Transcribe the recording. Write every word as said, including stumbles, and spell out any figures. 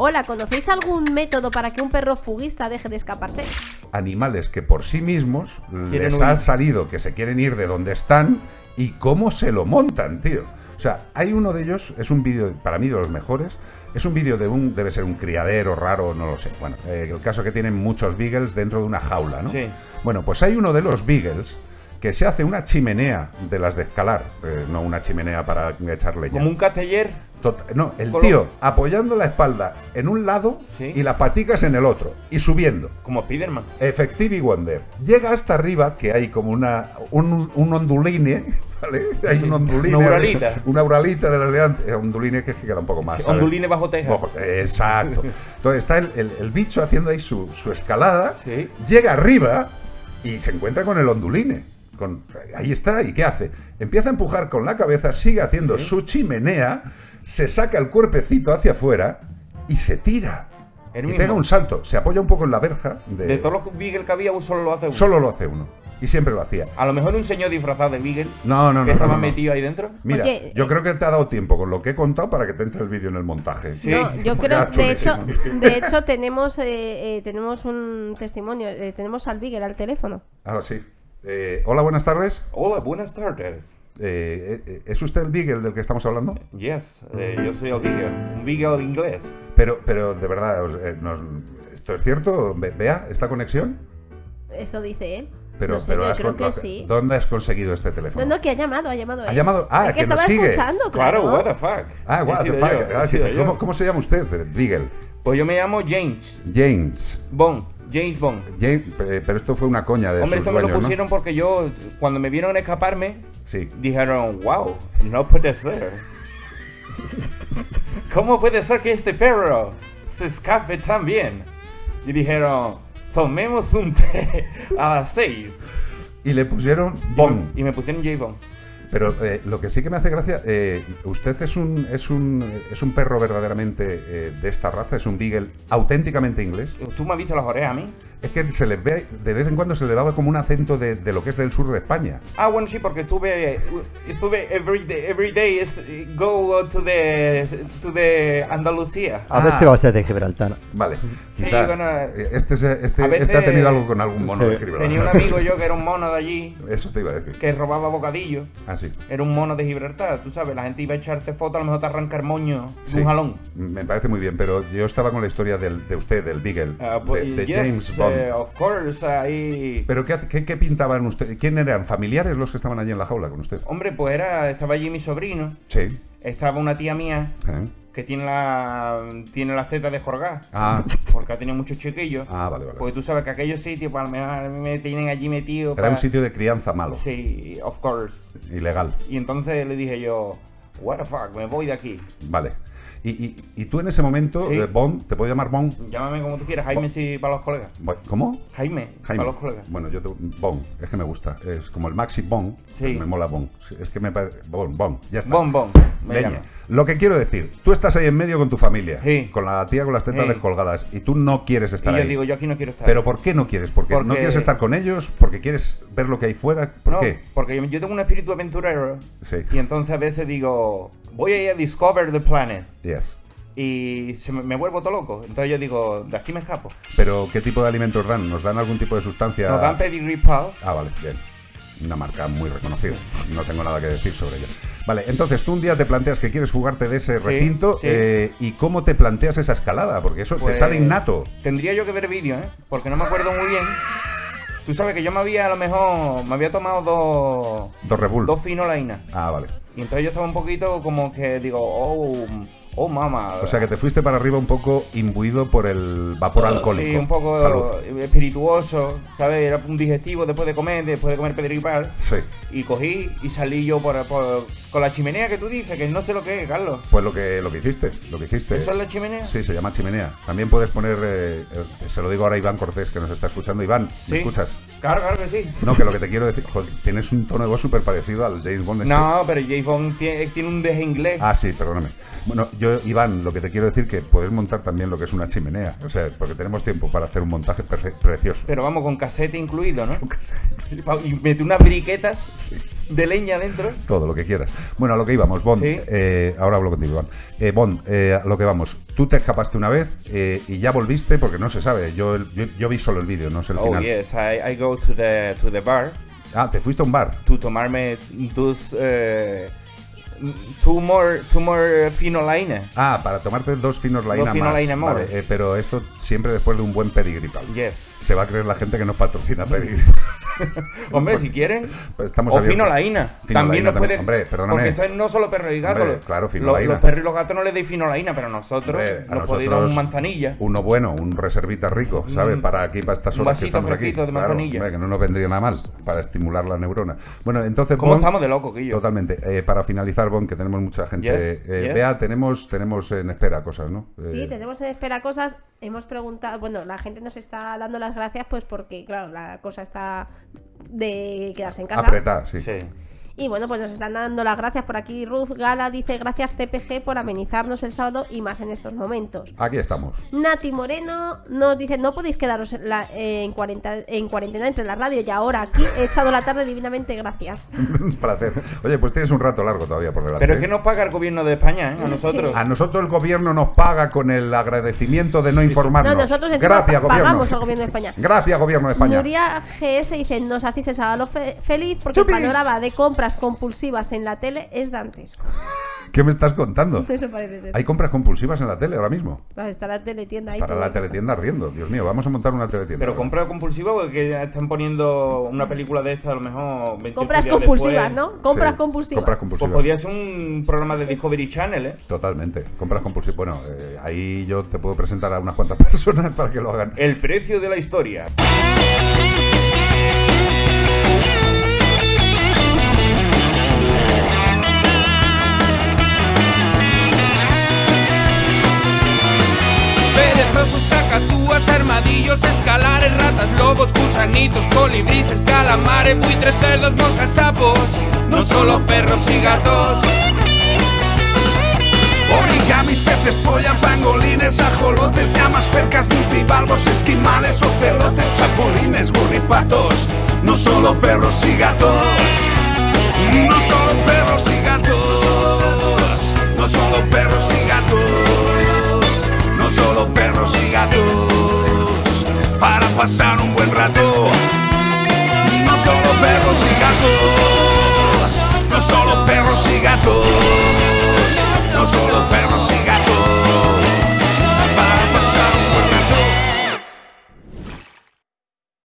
Hola, ¿conocéis algún método para que un perro fuguista deje de escaparse? Animales que por sí mismos les huir? han salido, que se quieren ir de donde están y cómo se lo montan, tío. O sea, hay uno de ellos, es un vídeo, para mí de los mejores, es un vídeo de un, debe ser un criadero raro, no lo sé. Bueno, eh, el caso que tienen muchos beagles dentro de una jaula, ¿no? Sí. Bueno, pues hay uno de los beagles que se hace una chimenea de las de escalar, eh, no una chimenea para echar leña. ¿Como un casteller? Total, no, el Colo... tío apoyando la espalda en un lado, ¿sí?, y las paticas en el otro, y subiendo. Como Spiderman. Effective y Wonder. Llega hasta arriba, que hay como una, un, un onduline, ¿vale? Hay, sí, un onduline. Una uralita. Una uralita de las de antes. Onduline que queda un poco más. Sí, onduline bajo teja. Ojo, exacto. Entonces está el, el, el bicho haciendo ahí su, su escalada, sí, llega arriba y se encuentra con el onduline. Con, ahí está, ¿y qué hace? Empieza a empujar con la cabeza, sigue haciendo, sí, su chimenea, se saca el cuerpecito hacia afuera y se tira. El y mismo. Pega un salto, se apoya un poco en la verja. De, de todos los Beagle que había, solo lo hace uno. Solo lo hace uno. Y siempre lo hacía. A lo mejor un señor disfrazado de Beagle. No, no, no. Que no, estaba no, no. metido ahí dentro. Mira, Oye, yo eh... creo que te ha dado tiempo con lo que he contado para que te entre el vídeo en el montaje. Sí, no, yo creo, de hecho, de hecho tenemos, eh, eh, tenemos un testimonio. Eh, tenemos al Beagle al teléfono. Ah, sí. Eh, hola, buenas tardes. Hola, buenas tardes. Eh, eh, ¿Es usted el Beagle del que estamos hablando? Yes, eh, yo soy el Beagle. Un Beagle inglés. Pero, pero de verdad, eh, nos, ¿esto es cierto? ¿Vea esta conexión? Eso dice, ¿eh? Pero, no sé, pero yo creo que sí. ¿Dónde has conseguido este teléfono? No, no, que ha llamado, ha llamado. ¿Ha llamado? Ah, que, que nos sigue. Claro, claro, what the fuck. Ah, what the fuck. Yo, ah, sí. ¿Cómo, ¿Cómo se llama usted, Beagle? Pues yo me llamo James. James. Bond. James Bond. James, pero esto fue una coña de Hombre, esto me dueños, lo pusieron, ¿no?, porque yo, cuando me vieron escaparme, sí, dijeron, wow, no puede ser. ¿Cómo puede ser que este perro se escape tan bien? Y dijeron, tomemos un té a las seis. Y le pusieron Bond. Y, y me pusieron James Bond. Pero eh, lo que sí que me hace gracia, eh, usted es un, es un es un perro verdaderamente eh, de esta raza, es un Beagle auténticamente inglés. ¿Tú me has visto las orejas a mí? Es que se les ve, de vez en cuando se le daba como un acento de, de lo que es del sur de España. Ah, bueno, sí, porque estuve, estuve every day, every day is go to the, to the Andalucía. A ah. veces va a ser de Gibraltar. Vale. Sí, Está, bueno, este, este, a veces, este ha tenido algo con algún mono, sí, de Gibraltar. Tenía un amigo yo que era un mono de allí. Eso te iba a decir. Que robaba bocadillo. Ah, sí. Era un mono de Gibraltar, tú sabes, la gente iba a echarse fotos, a lo mejor te arranca el moño de, sí, un jalón. Me parece muy bien, pero yo estaba con la historia del, de usted, del Beagle, uh, but, de, de yes, James Bond. Uh, of course, I... ¿Pero qué, qué, qué pintaban ustedes? ¿Quién eran? ¿Familiares los que estaban allí en la jaula con usted? Hombre, pues era, estaba allí mi sobrino, sí, estaba una tía mía, ¿eh?, que tiene la tiene las tetas de jorgá, ah, porque ha tenido muchos chiquillos. Ah, vale, vale. Porque tú sabes que aquellos sitios, pues, me, me tienen allí metido. Era para... un sitio de crianza malo. Sí, of course. Ilegal. Y entonces le dije yo, what the fuck, me voy de aquí. Vale. Y, y, y tú en ese momento, sí, Bond, ¿te puedo llamar Bond? Llámame como tú quieras, Jaime, si sí, para los colegas. ¿Cómo? Jaime, Jaime, para los colegas. Bueno, yo te... Bond, es que me gusta. Es como el Maxi Bond, sí, me mola Bond. Es que me parece... Bond, Bond, ya está. Bond, Bond. Leña. Lo que quiero decir, tú estás ahí en medio con tu familia, sí, con la tía con las tetas, sí, descolgadas, y tú no quieres estar y yo ahí. Yo digo, yo aquí no quiero estar. ¿Pero por qué no quieres? ¿Porque, porque... no quieres estar con ellos? ¿Porque quieres ver lo que hay fuera? ¿Por no, qué? Porque yo, yo tengo un espíritu aventurero, sí, y entonces a veces digo... voy a ir a Discover the Planet. Yes. Y se me, me vuelvo todo loco. Entonces yo digo, de aquí me escapo. ¿Pero qué tipo de alimentos dan? ¿Nos dan algún tipo de sustancia? Nos dan Pedigree. Ah, vale, bien. Una marca muy reconocida. No tengo nada que decir sobre ella. Vale, entonces tú un día te planteas que quieres fugarte de ese recinto, sí, sí. Eh, ¿y cómo te planteas esa escalada? Porque eso pues, te sale innato. Tendría yo que ver vídeo, ¿eh? Porque no me acuerdo muy bien. Tú sabes que yo me había, a lo mejor, me había tomado dos... Dos Red Bull. Dos Fino La Ina. Ah, vale. Y entonces yo estaba un poquito como que digo, oh, oh mamá. O sea, que te fuiste para arriba un poco imbuido por el vapor alcohólico. Sí, un poco Salud. espirituoso, ¿sabes? Era un digestivo después de comer, después de comer pedripal. Sí. Y cogí y salí yo por, por, con la chimenea que tú dices, que no sé lo que es, Carlos. Pues lo que, lo que hiciste, lo que hiciste. ¿Eso es la chimenea? Sí, se llama chimenea. También puedes poner, eh, eh, se lo digo ahora a Iván Cortés, que nos está escuchando. Iván, ¿me ¿Sí? escuchas? Claro, claro que sí. No, que lo que te quiero decir, joder, tienes un tono de voz súper parecido al James Bond. Este. No, pero James Bond tiene, tiene un deje inglés. Ah, sí, perdóname. Bueno, yo, Iván, lo que te quiero decir que puedes montar también lo que es una chimenea. O sea, porque tenemos tiempo para hacer un montaje pre precioso. Pero vamos, con casete incluido, ¿no? Y mete unas briquetas, sí, sí, sí, de leña dentro. Todo lo que quieras. Bueno, a lo que íbamos, Bond, ¿sí? eh, ahora hablo contigo, Iván. Eh, Bond, eh, a lo que vamos. tú te escapaste una vez eh, y ya volviste porque no se sabe. Yo, yo, yo vi solo el vídeo, no sé el oh, final. Oh yes, I, I go to the, to the bar. Ah, te fuiste a un bar. To tomarme dos... Eh... Two more, two more Fino La Ina. Ah, para tomarte dos Finos La Ina más. Ina vale, eh, pero esto siempre después de un buen Pedigree. Yes. Se va a creer la gente que nos patrocina Pedigree. Hombre, pues, si quieren. Pues estamos o Fino La Ina. Fino también nos puede. Hombre, perdóname. Porque esto es no solo perros y gatos. Hombre, claro, Fino lo, La Ina. Los perros y los gatos no les deis Fino La Ina, pero nosotros hombre, nos nosotros, podéis dar un manzanilla. Uno bueno, un reservita rico, ¿sabes? Para aquí, para estas horas que estamos aquí. Un vasito de manzanilla. Claro, hombre, que no nos vendría nada mal para estimular la neurona. Bueno, entonces. Como bon, estamos de loco, Guillo. Totalmente. Eh, para finalizar, que tenemos mucha gente. Yes, eh, yes. Bea, tenemos tenemos en espera cosas, ¿no? Eh... Sí, tenemos en espera cosas. Hemos preguntado, bueno, la gente nos está dando las gracias pues porque, claro, la cosa está de quedarse en casa. Apretar, sí. sí. Y bueno, pues nos están dando las gracias por aquí. Ruth Gala dice, gracias T P G por amenizarnos el sábado y más en estos momentos. Aquí estamos. Nati Moreno nos dice, no podéis quedaros en, la, eh, en, cuarenta, en cuarentena entre la radio y ahora aquí he echado la tarde divinamente, gracias. Un placer. Oye, pues tienes un rato largo todavía por delante. Pero es que nos paga el gobierno de España, ¿eh? A nosotros. Sí. A nosotros el gobierno nos paga con el agradecimiento de no informarnos. No, nosotros decimos, gracias, pagamos gobierno. al gobierno de España. Gracias, gobierno de España. Nuria G S dice, nos hacéis el sábado fe feliz porque Chupi. el panorama de compras compulsivas en la tele es dantesco. ¿Qué me estás contando? Eso parece ser. ¿Hay compras compulsivas en la tele ahora mismo? Pues está la teletienda ahí. Estará la teletienda riendo. Dios mío, vamos a montar una teletienda. Pero compra compulsiva porque están poniendo una película de esta a lo mejor veintiocho Compras días compulsivas, después. ¿no? Compras sí, compulsivas. Compras compulsivas. Pues podría ser un programa de Discovery Channel, ¿eh? Totalmente. Compras compulsivas. Bueno, eh, ahí yo te puedo presentar a unas cuantas personas para que lo hagan. El precio de la historia. Perros, cacatúas, armadillos, escalares, ratas, lobos, gusanitos, colibrices, calamares, buitres, cerdos, moscas, sapos. No solo perros y gatos. Origamis, peces, polla, pangolines, ajolotes, llamas, percas, bivalvos, esquimales, ocelotes, chapulines, burripatos. No solo perros y gatos. No solo perros y gatos. No solo perros y gatos. No solo perros y gatos, para pasar un buen rato. No solo perros y gatos, no solo perros y gatos, no solo perros y gatos.